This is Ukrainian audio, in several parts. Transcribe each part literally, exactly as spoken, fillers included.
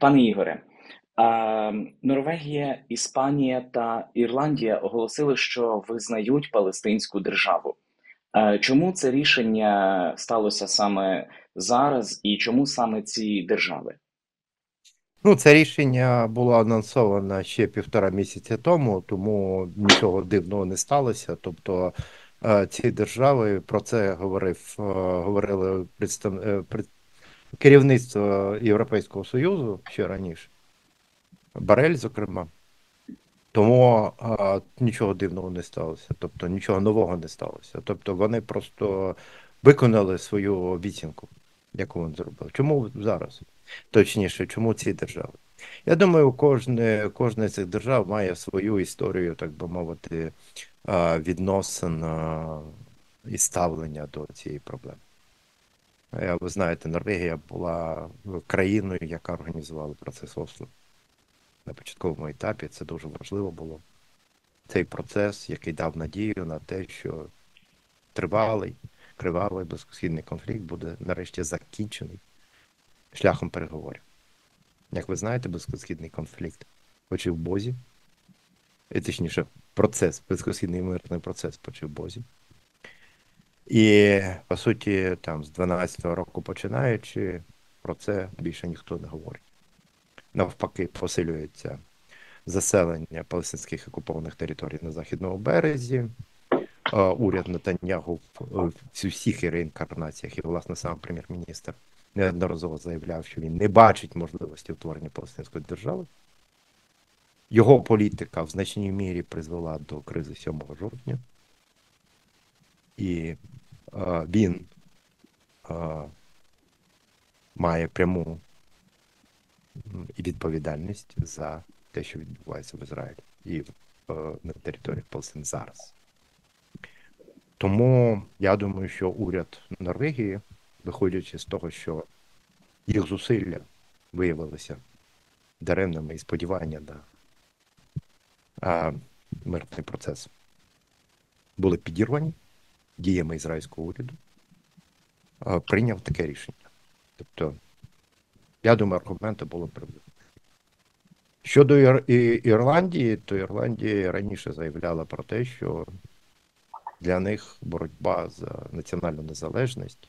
Пане Ігоре, Норвегія, Іспанія та Ірландія оголосили, що визнають Палестинську державу. Чому це рішення сталося саме зараз і чому саме ці держави? Ну, це рішення було анонсовано ще півтора місяця тому, тому нічого дивного не сталося. Тобто ці держави, про це говорив, говорили представ... керівництво Європейського Союзу ще раніше, Боррель, зокрема. Тому а, нічого дивного не сталося, тобто нічого нового не сталося. Тобто вони просто виконали свою обіцянку, яку він зробив. Чому зараз? Точніше, чому ці держави? Я думаю, кожне, кожна з цих держав має свою історію, так би мовити, відносин і ставлення до цієї проблеми. Ви знаєте, Норвегія була країною, яка організувала процес Осло. На початковому етапі це дуже важливо було. Цей процес, який дав надію на те, що тривалий, кривавий близькосхідний конфлікт буде нарешті закінчений шляхом переговорів. Як ви знаєте, близькосхідний конфлікт почав в Бозі, і точніше, процес, близькосхідний мирний процес почав в Бозі. І, по суті, там з дванадцятого року починаючи, про це більше ніхто не говорить. Навпаки, посилюється заселення палестинських окупованих територій на Західному березі. Уряд Нетаньягу в усіх реінкарнаціях, і, власне, сам прем'єр-міністр неодноразово заявляв, що він не бачить можливості утворення Палестинської держави. Його політика в значній мірі призвела до кризи сьомого жовтня. І а, він а, має пряму і відповідальність за те, що відбувається в Ізраїлі і е, на території Палестини зараз. Тому я думаю, що уряд Норвегії, виходячи з того, що їх зусилля виявилися даремними і сподівання на а, мирний процес були підірвані діями ізраїльського уряду, а, прийняв таке рішення. Тобто я думаю, аргументи були приблизно. Щодо Ір... Ірландії, то Ірландія раніше заявляла про те, що для них боротьба за національну незалежність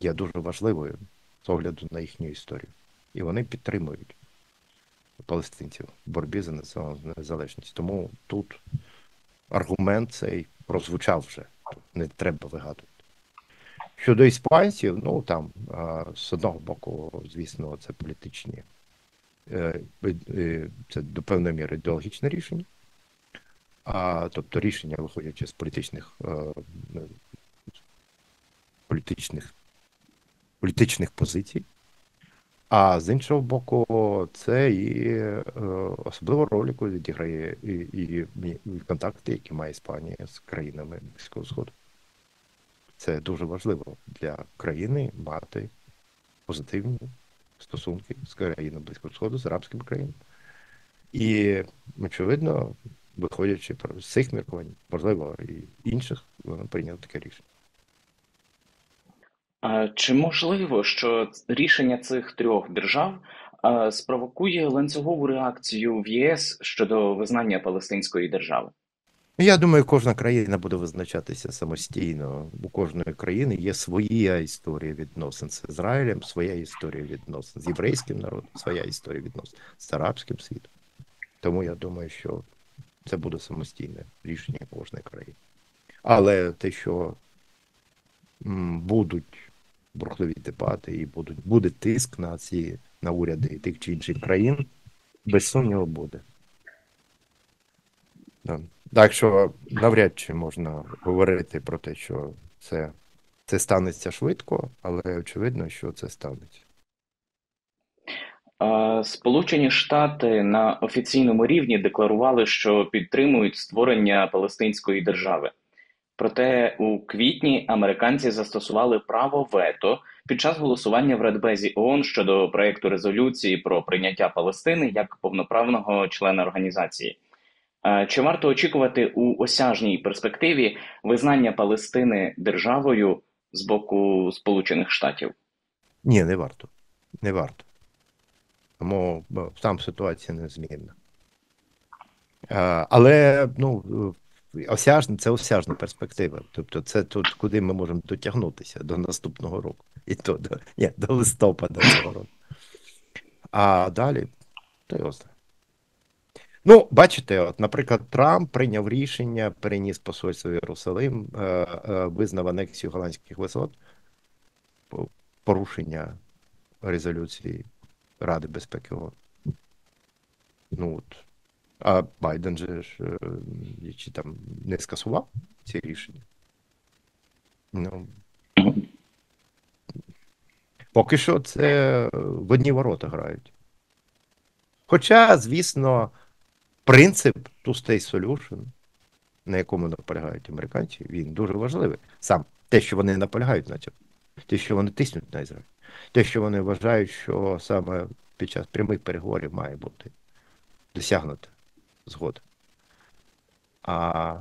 є дуже важливою з огляду на їхню історію. І вони підтримують палестинців в боротьбі за національну незалежність. Тому тут аргумент цей прозвучав вже, тут не треба вигадувати. Щодо іспанців, ну там, з одного боку, звісно, це політичні, це до певної міри ідеологічне рішення, а, тобто рішення, виходячи з політичних, політичних, політичних позицій, а з іншого боку, це і особливу роль, яку відіграє і, і, і контакти, які має Іспанія з країнами Близького Сходу. Це дуже важливо для країни мати позитивні стосунки з країнами Близького Сходу, з арабськими країнами. І, очевидно, виходячи з цих міркувань, можливо, і інших, вони прийняли таке рішення. А чи можливо, що рішення цих трьох держав спровокує ланцюгову реакцію в ЄС щодо визнання Палестинської держави? Я думаю, кожна країна буде визначатися самостійно. У кожної країни є своя історія відносин з Ізраїлем, своя історія відносин з єврейським народом, своя історія відносин з арабським світом. Тому я думаю, що це буде самостійне рішення кожної країни. Але те, що будуть бурхливі дебати і будуть, буде тиск на ці, на уряди тих чи інших країн, без сумніву буде. Так що навряд чи можна говорити про те, що це, це станеться швидко, але очевидно, що це станеться. Сполучені Штати на офіційному рівні декларували, що підтримують створення Палестинської держави. Проте у квітні американці застосували право вето під час голосування в Радбезі ООН щодо проєкту резолюції про прийняття Палестини як повноправного члена організації. Чи варто очікувати у осяжній перспективі визнання Палестини державою з боку Сполучених Штатів? Ні, не варто. Не варто. Тому там ситуація незмінна. Але, ну, осяжна, це осяжна перспектива. Тобто це тут, куди ми можемо дотягнутися до наступного року. І то, до, ні, до листопада цього року. А далі, то його знає. Ну, бачите, от, наприклад, Трамп прийняв рішення, переніс посольство в Єрусалим, е, е, визнав анексію Голландських висот, порушення резолюції Ради безпеки ООН. Ну, от. А Байден же ж, е, чи там не скасував ці рішення? Ну, поки що це в одні ворота грають. Хоча, звісно, принцип two-state solution, на якому наполягають американці, він дуже важливий. Сам те, що вони наполягають на цьому, те, що вони тиснуть на Ізраїль, те, що вони вважають, що саме під час прямих переговорів має бути досягнута згода. А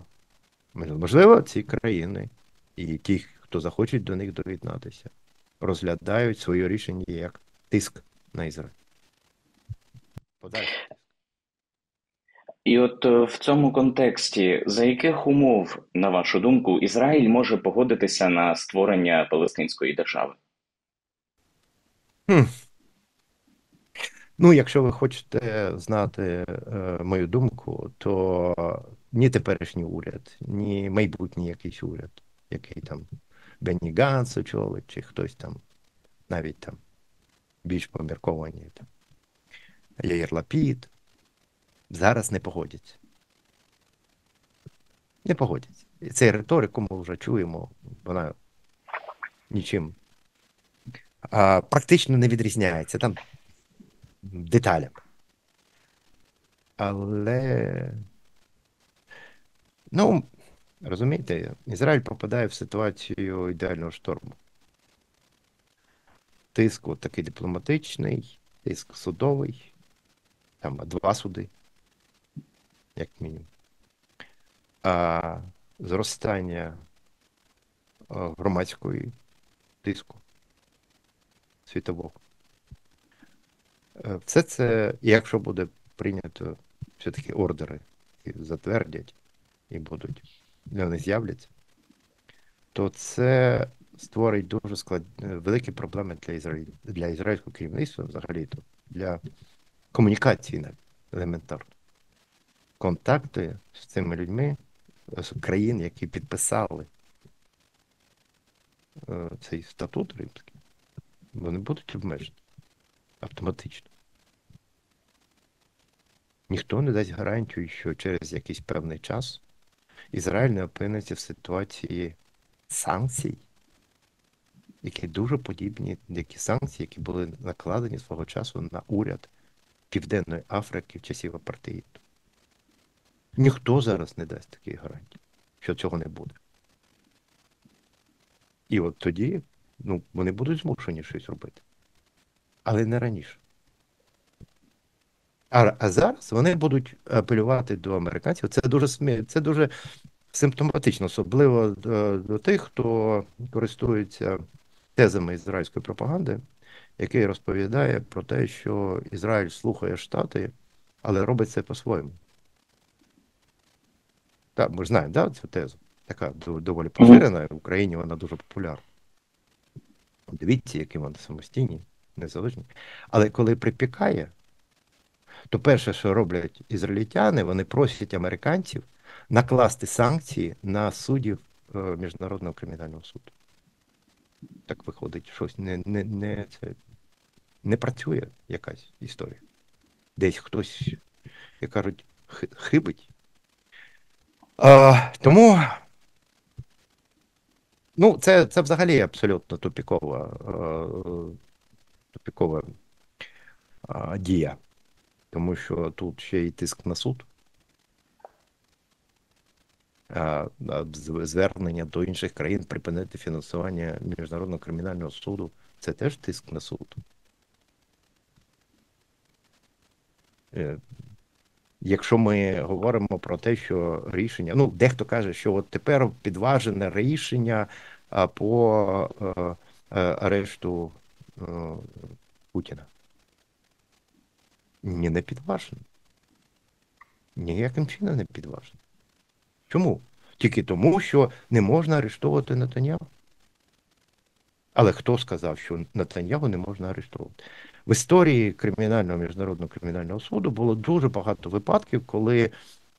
можливо, ці країни і ті, хто захочуть до них доєднатися, розглядають своє рішення як тиск на Ізраїль. Подальше. І от в цьому контексті, за яких умов, на вашу думку, Ізраїль може погодитися на створення Палестинської держави? Хм. Ну, якщо ви хочете знати е, мою думку, то ні теперішній уряд, ні майбутній якийсь уряд, який там Бенні Ганц очолить, чи хтось там, навіть там більш помірковані, там, Яїр Лапід, зараз не погодяться. Не погодяться. І цей риторику ми вже чуємо, вона нічим а, практично не відрізняється там деталями. Але, ну, розумієте, Ізраїль попадає в ситуацію ідеального шторму. Тиск от такий дипломатичний, тиск судовий, там два суди, як мінімум. А зростання громадської тиску світового. Все це, якщо буде прийнято все-таки ордери, які затвердять і будуть, вони з'являться, то це створить дуже складні, великі проблеми для Ізраїлю, для ізраїльського керівництва взагалі, то для комунікації елементарно. Контакти з цими людьми, з країн, які підписали цей статут римський, вони будуть обмежені автоматично. Ніхто не дасть гарантію, що через якийсь певний час Ізраїль не опиниться в ситуації санкцій, які дуже подібні, які санкції, які були накладені свого часу на уряд Південної Африки в часів апартеїду. Ніхто зараз не дасть таких гарантій, що цього не буде. І от тоді, ну, вони будуть змушені щось робити. Але не раніше. А, а зараз вони будуть апелювати до американців. Це дуже, це дуже симптоматично, особливо до, до тих, хто користується тезами ізраїльської пропаганди, який розповідає про те, що Ізраїль слухає Штати, але робить це по-своєму. Так, ми ж знаємо, да, цю тезу? Така доволі поширена, в Україні вона дуже популярна. Дивіться, які вони самостійні, незалежні. Але коли припікає, то перше, що роблять ізраїльтяни, вони просять американців накласти санкції на суддів Міжнародного кримінального суду. Так виходить, щось не, не, не, це, не працює якась історія. Десь хтось, як кажуть, хибить. А, тому, ну, це, це взагалі абсолютно тупікова, тупікова а, дія. Тому що тут ще й тиск на суд, а, звернення до інших країн припинити фінансування Міжнародного кримінального суду, це теж тиск на суд. Якщо ми говоримо про те, що рішення, ну, дехто каже, що от тепер підважене рішення по арешту Путіна. Ні, не підважено. Ніяким чином не підважено. Чому? Тільки тому, що не можна арештовувати Нетаньягу. Але хто сказав, що Нетаньягу не можна арештовувати? В історії кримінального Міжнародного кримінального суду було дуже багато випадків, коли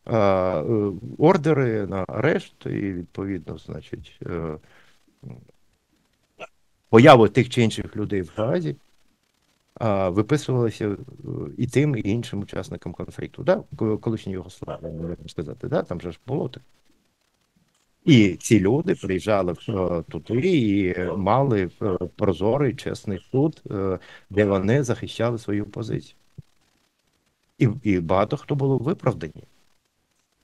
е, е, ордери на арешт і, відповідно, значить, е, появи тих чи інших людей в Газі е, виписувалися і тим, і іншим учасникам конфлікту. Да? Колишній Югославії, можна сказати, да? Там же ж було так. І ці люди приїжджали туди і мали прозорий, чесний суд, де вони захищали свою позицію. І, і багато хто було виправдані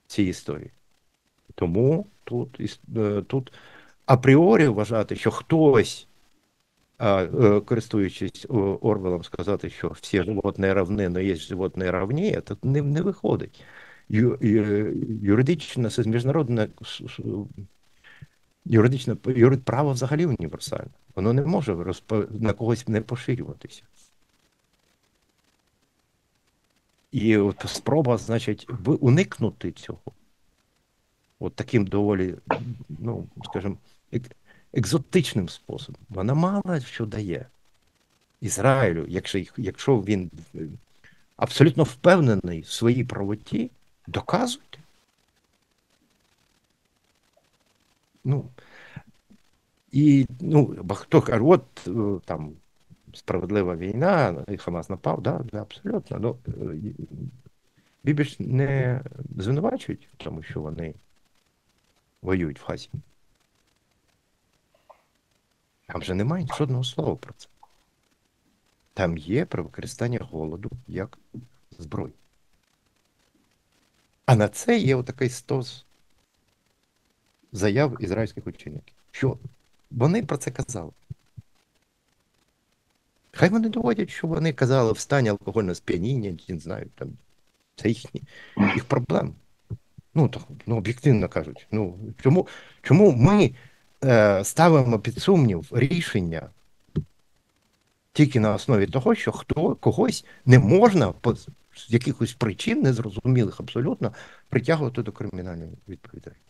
в цій історії. Тому тут, тут апріорі вважати, що хтось, користуючись Орвелом, сказати, що всі животні равні, но є животні равні, це не, не виходить. Ю, ю, юридична, міжнародна, юридична, юрид, право взагалі універсальне. Воно не може розпо, на когось не поширюватися. І от спроба, значить, уникнути цього. От таким доволі, ну, скажімо, екзотичним способом. Вона мало що дає Ізраїлю, якщо, якщо він абсолютно впевнений в своїй правоті, доказуйте. Ну, і, ну, хто каже, от там справедлива війна, і Хамас напав, да, да, абсолютно. Ну, Бібі ж не звинувачують, тому що вони воюють в Газі. Там же немає жодного слова про це. Там є про використання голоду як зброї. А на це є отакий стос заяв ізраїльських учеників. Що вони про це казали. Хай вони доводять, що вони казали в стані алкогольного сп'яніння, не знаю, там, це їхні, їх проблеми. Ну, так, ну, об'єктивно кажуть, ну, чому, чому ми е, ставимо під сумнів рішення тільки на основі того, що хто, когось не можна по, з якихось причин, незрозумілих абсолютно, притягувати до кримінальної відповідальності.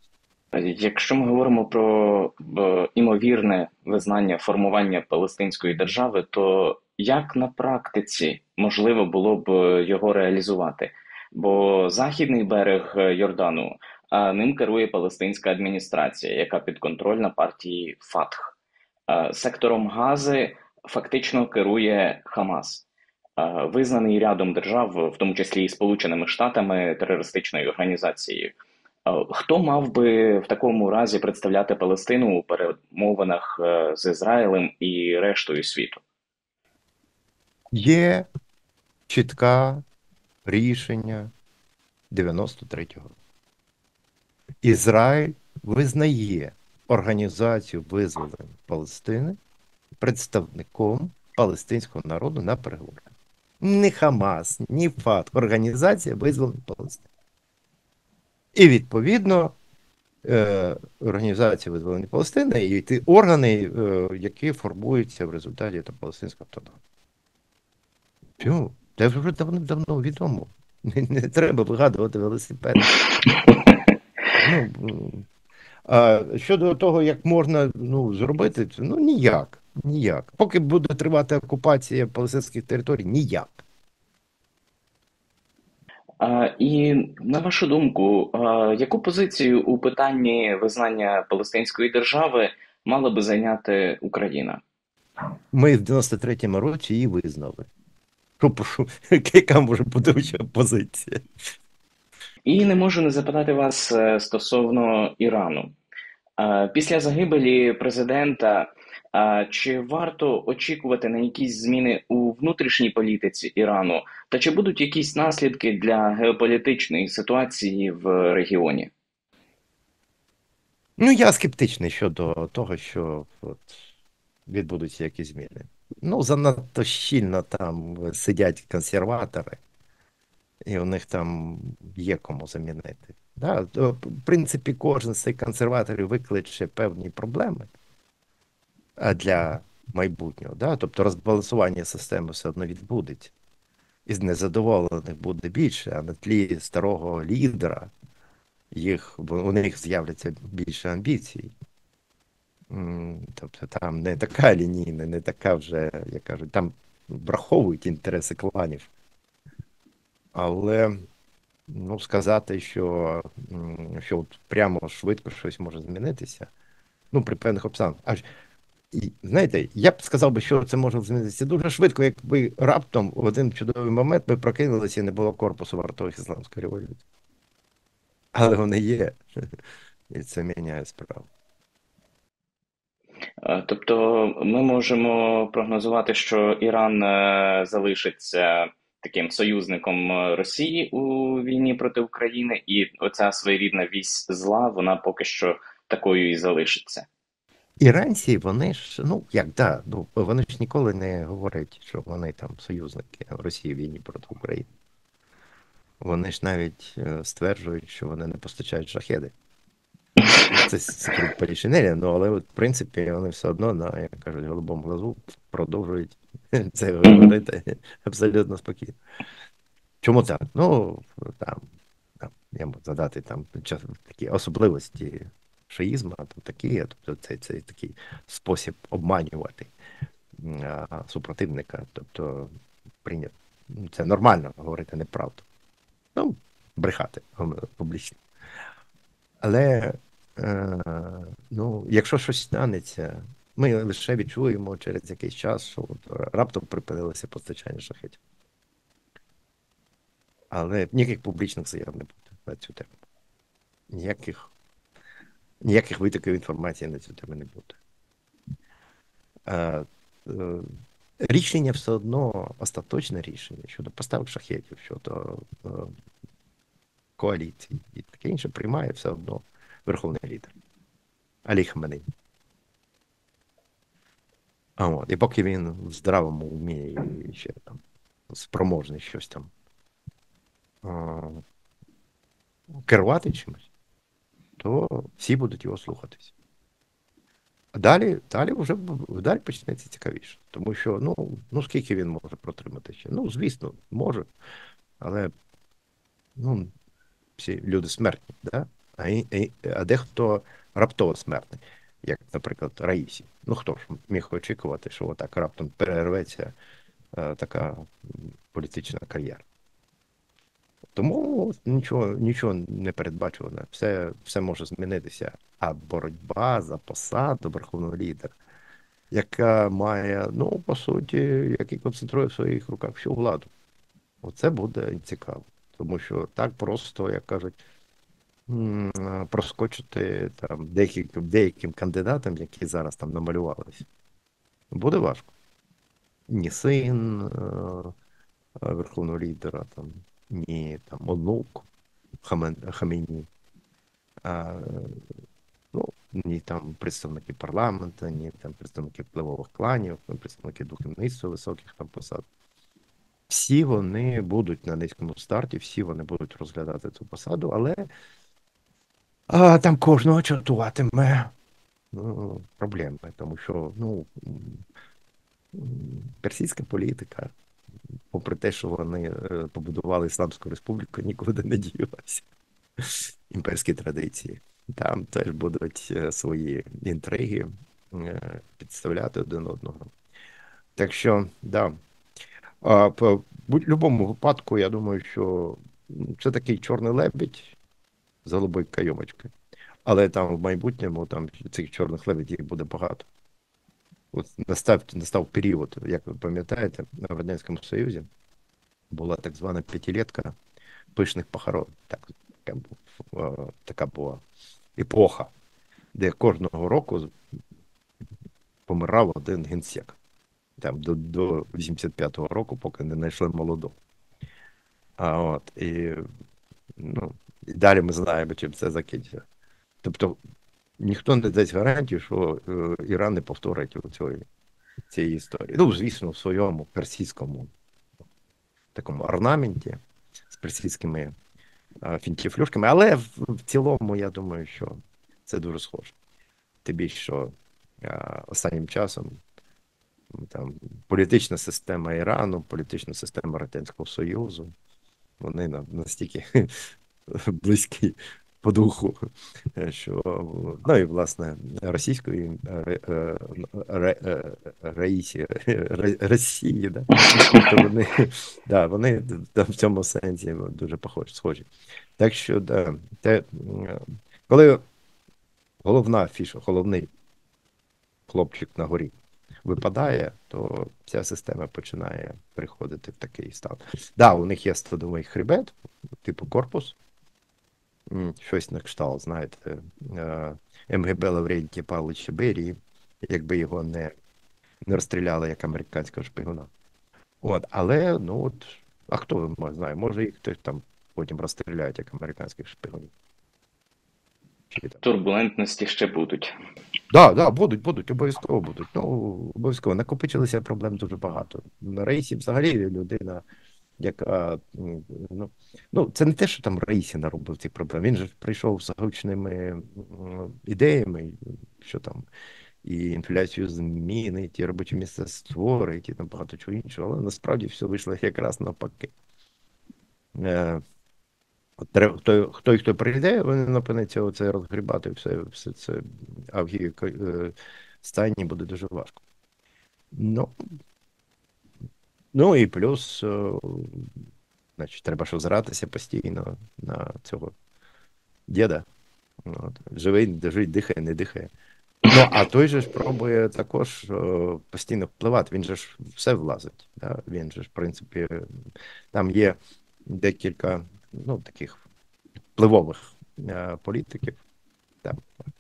Якщо ми говоримо про б, імовірне визнання формування Палестинської держави, то як на практиці можливо було б його реалізувати? Бо Західний берег Йордану, а ним керує палестинська адміністрація, яка підконтрольна партії ФАТХ. Сектором Гази фактично керує Хамас, визнаний рядом держав, в тому числі і Сполученими Штатами, терористичною організацією. Хто мав би в такому разі представляти Палестину у перемовинах з Ізраїлем і рештою світу? Є чітке рішення дев'яносто третього року. Ізраїль визнає організацію визволення Палестини представником палестинського народу на переговорах. Ні Хамас, ні ФАТХ, організація визволення Палестини. І, відповідно, е, організація визволення Палестини і ті органи, е, які формуються в результаті палестинського автономії. Чому? Це вже давно-давно відомо. Не, не треба вигадувати велосипед. Ну, а щодо того, як можна, ну, зробити, ну, ніяк. Ніяк. Поки буде тривати окупація палестинських територій, ніяк. А, і, на вашу думку, а, яку позицію у питанні визнання Палестинської держави мала би зайняти Україна? Ми в дев'яносто третьому році її визнали. Прошу, яка може бути позиція? І не можу не запитати вас стосовно Ірану. А, після загибелі президента... А чи варто очікувати на якісь зміни у внутрішній політиці Ірану? Та чи будуть якісь наслідки для геополітичної ситуації в регіоні? Ну, я скептичний щодо того, що от, відбудуться якісь зміни. Ну, занадто щільно там сидять консерватори, і у них там є кому замінити. Да? В принципі, кожен з цих консерваторів викличе певні проблеми для майбутнього, да? Тобто розбалансування системи все одно відбудеться. із незадоволених буде більше, а на тлі старого лідера їх, у них з'являться більше амбіцій. Тобто там не така лінійна, не така вже, як кажуть, там враховують інтереси кланів. Але, ну, сказати, що, що от прямо швидко щось може змінитися, ну, при певних обставинах. Аж, і, знаєте, я б сказав би, що це може змінитися дуже швидко, якби раптом в один чудовий момент ми прокинулися і не було корпусу вартових ісламської революції. Але вони є, і це міняє справу. Тобто ми можемо прогнозувати, що Іран залишиться таким союзником Росії у війні проти України, і оця своєрідна вісь зла, вона поки що такою і залишиться. Іранці, вони ж, ну як, да, ну, вони ж ніколи не говорять, що вони там союзники Росії в війні проти України. Вони ж навіть стверджують, що вони не постачають шахеди. Це секрет полішинеля, ну, але от, в принципі, вони все одно на, як кажуть, голубому глазу продовжують це говорити абсолютно спокійно. Чому так? Ну, там, там я можу задати там такі особливості шиїзму, там такі, тобто це, це такий спосіб обманювати а, супротивника, тобто прийняти, це нормально говорити неправду. Ну, брехати публічно. Але, е, ну, якщо щось станеться, ми лише відчуємо через якийсь час, що от раптом припинилося постачання шахедів. Але ніяких публічних заяв не буде на цю тему. Ніяких, ніяких витоків інформації на цю тему не буде. Е, е, рішення все одно, остаточне рішення щодо поставок шахедів, щодо... Е, коаліції і таке інше приймає все одно верховний лідер Алі Хаменеї. А от, і поки він в здравому умі і ще там спроможний щось там а, керувати чимось, то всі будуть його слухатись. А далі, далі вже далі почнеться цікавіше, тому що ну, ну скільки він може протримати ще? Ну, звісно, може, але ну. Всі люди смертні, да? а, і, а дехто раптово смертний, як, наприклад, Раїсі. Ну, хто ж міг очікувати, що отак раптом перерветься е, така політична кар'єра. Тому нічого, нічого не передбачувано, все, все може змінитися. А боротьба за посаду верховного лідера, яка має, ну, по суті, який концентрує в своїх руках всю владу. Оце буде цікаво. Тому що так просто, як кажуть, проскочити там деяким, деяким кандидатам, які зараз там намалювалися, буде важко. Ні син е- верховного лідера, там, ні там, онук Хамен- Хаменеї, е- ну, ні там представники парламенту, ні там представники впливових кланів, представники духовництва високих там посад. Всі вони будуть на низькому старті, всі вони будуть розглядати цю посаду, але а, там кожного чортуватиме ну, проблеми, тому що ну, персійська політика, попри те, що вони побудували Ісламську республіку, нікуди не ділася. Імперські традиції. Там теж будуть свої інтриги підставляти один одного. Так що, да. А в будь-якому випадку, я думаю, що це такий чорний лебідь з голубою кайомочкою. Але там в майбутньому там, цих чорних лебідів буде багато. От настав, настав період, як ви пам'ятаєте, в Радянському Союзі була так звана п'ятилетка пишних похорон. Так, така була епоха, де кожного року помирав один генсек. Там до, до вісімдесят п'ятого року, поки не знайшли молодого. А от, і, ну, і далі ми знаємо, чим це закінчиться. Тобто, ніхто не дасть гарантію, що е, Іран не повторить цієї історії. Ну, звісно, в своєму персійському такому орнаменті з персійськими е, фінтіфлюшками, але в, в цілому, я думаю, що це дуже схоже. Тим більше, що е, останнім часом там політична система Ірану, політична система Радянського Союзу, вони нам настільки близькі по духу, що, ну і власне російської Раїсі, Росії, да? Тобто вони, да, вони в цьому сенсі дуже похожі, схожі. Так що, да, те, коли головна фіша, головний хлопчик на горі випадає, то ця система починає приходити в такий стан. Так, да, у них є стадовий хребет, типу корпус, щось на кшталт, знаєте, МГБ Лаврентія Павловича Берії, якби його не, не розстріляли як американського шпигуна. От, але, ну от, а хто знає, може їх хтось там потім розстріляють як американських шпигунів. Турбулентності ще будуть. Так, да, да, будуть, будуть, обов'язково будуть. Ну, обов'язково. Накопичилися проблем дуже багато. На Раїсі взагалі людина, яка, ну, ну, це не те, що там Раїсі наробив цих проблем. Він же прийшов з гучними ідеями, що там і інфляцію змінить, і робочі місця створить, і там багато чого іншого. Але насправді все вийшло якраз навпаки. Хто, хто і хто прийде, вони напинеться оце розгрібати, все, все це, а в її стані буде дуже важко. Ну, ну і плюс, значить, треба що зратися постійно на цього діда. От, живий, дожить, дихає, не дихає. Ну, а той же ж пробує також постійно впливати, він же ж все влазить. Да? Він же ж, в принципі, там є декілька, ну, таких впливових е, політиків, там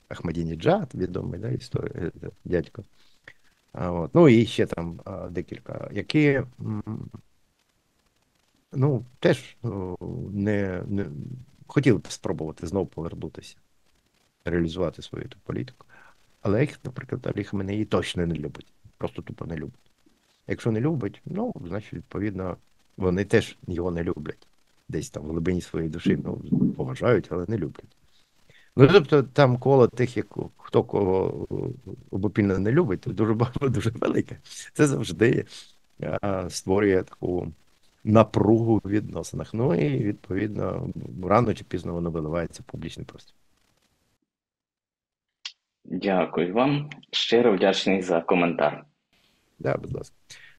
Ахмедініджад, відомий, да, історія, дядько. А, от. Ну і ще там а, декілька, які, ну, теж о, не, не хотіли б спробувати знову повернутися, реалізувати свою ту політику. Але їх, наприклад, Алі Хаменеї точно не любить, просто тупо не любить. Якщо не любить, ну, значить, відповідно, вони теж його не люблять. Десь там в глибині своєї душі, ну, поважають, але не люблять. Ну, тобто там коло тих, як, хто кого обопільно не любить, дуже багато, дуже велике. Це завжди а, створює таку напругу в відносинах. Ну і, відповідно, рано чи пізно воно виливається в публічний простір. Дякую вам. Щиро вдячний за коментар. Так, да, будь ласка.